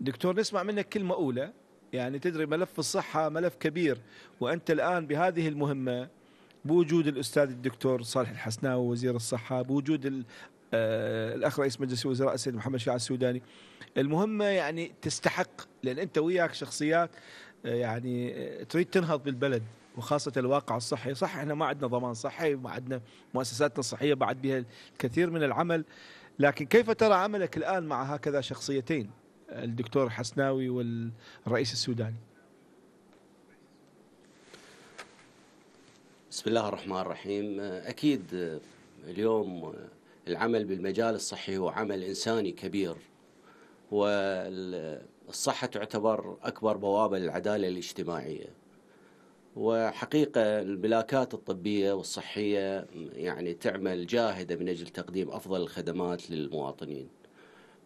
دكتور نسمع منك كلمة أولى، يعني تدري ملف الصحة ملف كبير، وأنت الآن بهذه المهمة بوجود الأستاذ الدكتور صالح الحسناوي وزير الصحة، بوجود الأخ رئيس مجلس الوزراء السيد محمد شياع السوداني، المهمة يعني تستحق، لأن أنت وياك شخصيات يعني تريد تنهض بالبلد وخاصة الواقع الصحي. صح احنا ما عندنا ضمان صحي وما عندنا مؤسساتنا الصحية بعد بها الكثير من العمل، لكن كيف ترى عملك الآن مع هكذا شخصيتين الدكتور الحسناوي والرئيس السوداني؟ بسم الله الرحمن الرحيم. أكيد اليوم العمل بالمجال الصحي هو عمل إنساني كبير، والصحة تعتبر أكبر بوابة للعدالة الاجتماعية، وحقيقة الملاكات الطبية والصحية يعني تعمل جاهدة من أجل تقديم أفضل الخدمات للمواطنين.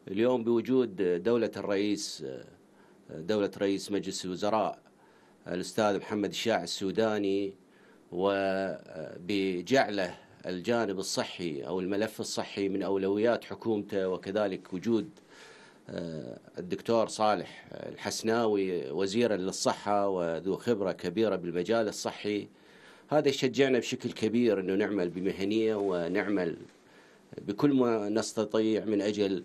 اليوم بوجود دولة رئيس مجلس الوزراء الأستاذ محمد شياع السوداني، وبجعله الجانب الصحي أو الملف الصحي من أولويات حكومته، وكذلك وجود الدكتور صالح الحسناوي وزيرا للصحة وذو خبرة كبيرة بالمجال الصحي، هذا يشجعنا بشكل كبير أنه نعمل بمهنية ونعمل بكل ما نستطيع من أجل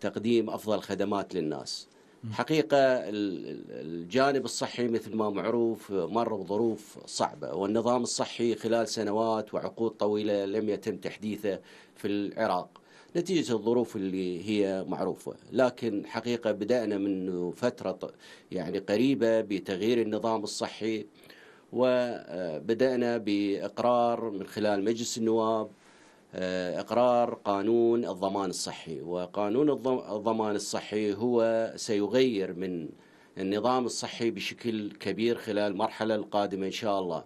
تقديم أفضل خدمات للناس. حقيقة الجانب الصحي مثل ما معروف مر بظروف صعبة، والنظام الصحي خلال سنوات وعقود طويلة لم يتم تحديثه في العراق نتيجة الظروف اللي هي معروفة، لكن حقيقة بدأنا من فترة يعني قريبة بتغيير النظام الصحي، وبدأنا بإقرار من خلال مجلس النواب إقرار قانون الضمان الصحي، وقانون الضمان الصحي هو سيغير من النظام الصحي بشكل كبير خلال المرحلة القادمة إن شاء الله.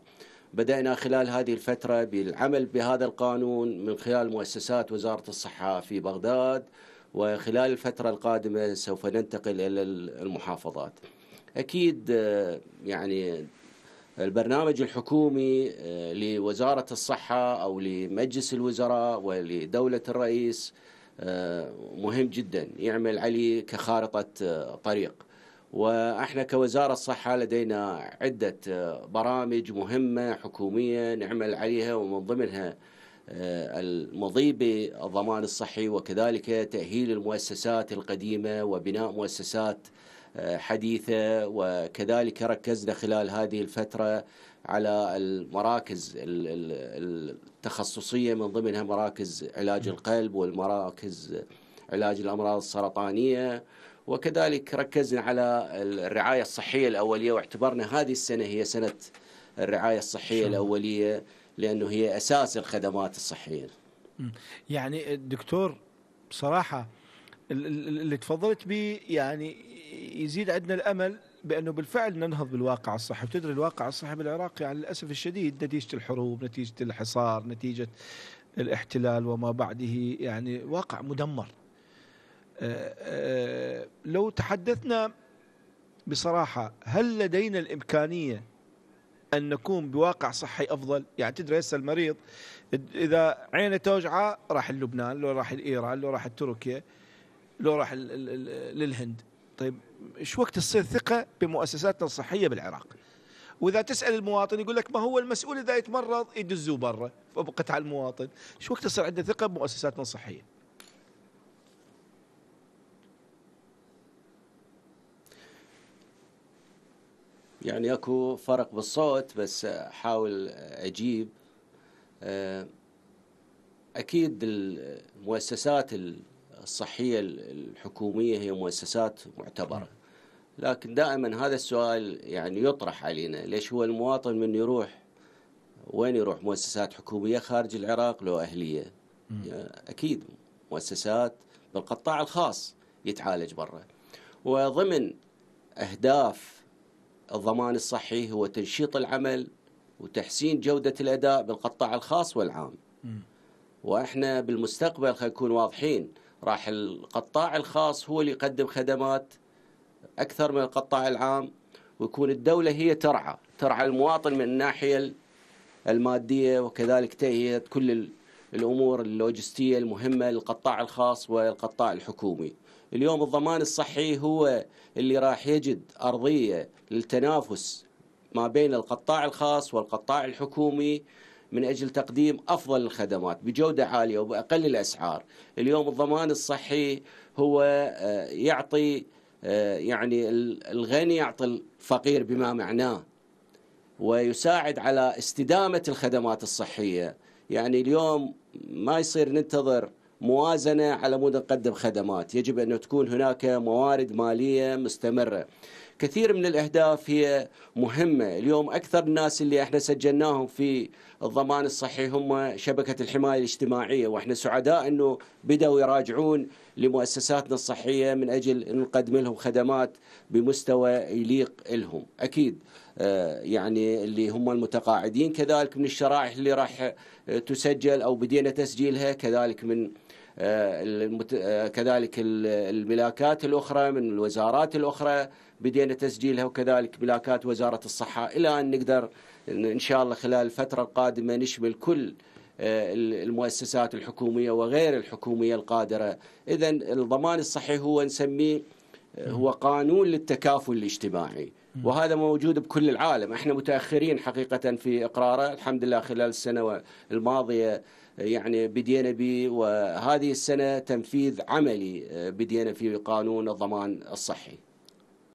بدأنا خلال هذه الفترة بالعمل بهذا القانون من خلال مؤسسات وزارة الصحة في بغداد، وخلال الفترة القادمة سوف ننتقل إلى المحافظات. أكيد يعني البرنامج الحكومي لوزارة الصحة أو لمجلس الوزراء ولدولة الرئيس مهم جدا، يعمل عليه كخارطة طريق، وإحنا كوزارة الصحة لدينا عدة برامج مهمة حكومية نعمل عليها، ومن ضمنها المضي بالضمان الصحي، وكذلك تأهيل المؤسسات القديمة وبناء مؤسسات حديثة، وكذلك ركزنا خلال هذه الفترة على المراكز التخصصية من ضمنها مراكز علاج القلب والمراكز علاج الأمراض السرطانية، وكذلك ركزنا على الرعاية الصحية الأولية، واعتبرنا هذه السنة هي سنة الرعاية الصحية الأولية لأنه هي أساس الخدمات الصحية. يعني الدكتور بصراحة اللي تفضلت به يعني يزيد عندنا الأمل بأنه بالفعل ننهض بالواقع الصحي، وتدري الواقع الصحي بالعراق يعني للأسف الشديد نتيجة الحروب، نتيجة الحصار، نتيجة الاحتلال وما بعده، يعني واقع مدمر. لو تحدثنا بصراحة، هل لدينا الإمكانية أن نكون بواقع صحي أفضل؟ يعني تدري هسه المريض إذا عينه توجعه راح للبنان، لو راح لإيران، لو راح لتركيا، لو راح للهند. طيب ايش وقت تصير ثقة بمؤسساتنا الصحية بالعراق؟ وإذا تسأل المواطن يقول لك ما هو المسؤول إذا يتمرض يدزوه برا، فبقت على المواطن. ايش وقت تصير عندنا ثقة بمؤسساتنا الصحية؟ يعني اكو فرق بالصوت بس احاول اجيب. اكيد المؤسسات الصحية الحكومية هي مؤسسات معتبرة، لكن دائما هذا السؤال يعني يطرح علينا، ليش هو المواطن من يروح وين يروح؟ مؤسسات حكومية خارج العراق له أهلية، اكيد مؤسسات بالقطاع الخاص يتعالج برا. وضمن اهداف الضمان الصحي هو تنشيط العمل وتحسين جودة الأداء بالقطاع الخاص والعام. وإحنا بالمستقبل خلينا نكون واضحين، راح القطاع الخاص هو اللي يقدم خدمات أكثر من القطاع العام، ويكون الدولة هي ترعى المواطن من الناحية المادية، وكذلك تهيئة كل الأمور اللوجستية المهمة للقطاع الخاص والقطاع الحكومي. اليوم الضمان الصحي هو اللي راح يجد أرضية للتنافس ما بين القطاع الخاص والقطاع الحكومي من أجل تقديم أفضل الخدمات بجودة عالية وبأقل الأسعار. اليوم الضمان الصحي هو يعطي يعني الغني يعطي الفقير بما معناه، ويساعد على استدامة الخدمات الصحية. يعني اليوم ما يصير ننتظر موازنة على مود نقدم خدمات، يجب أن تكون هناك موارد مالية مستمرة. كثير من الأهداف هي مهمة. اليوم أكثر الناس اللي احنا سجلناهم في الضمان الصحي هم شبكة الحماية الاجتماعية، واحنا سعداء أنه بدأوا يراجعون لمؤسساتنا الصحية من أجل أن نقدم لهم خدمات بمستوى يليق لهم. أكيد يعني اللي هم المتقاعدين كذلك من الشرائح اللي راح تسجل أو بدينا تسجيلها، كذلك من كذلك الملاكات الأخرى من الوزارات الأخرى بدينا تسجيلها، وكذلك ملاكات وزارة الصحة، إلى أن نقدر إن شاء الله خلال الفترة القادمة نشمل كل المؤسسات الحكومية وغير الحكومية القادرة. إذا الضمان الصحي هو نسميه هو قانون للتكافل الاجتماعي، وهذا موجود بكل العالم. احنا متأخرين حقيقة في إقراره، الحمد لله خلال السنة الماضية يعني بدينا به، وهذه السنة تنفيذ عملي بدينا في قانون الضمان الصحي.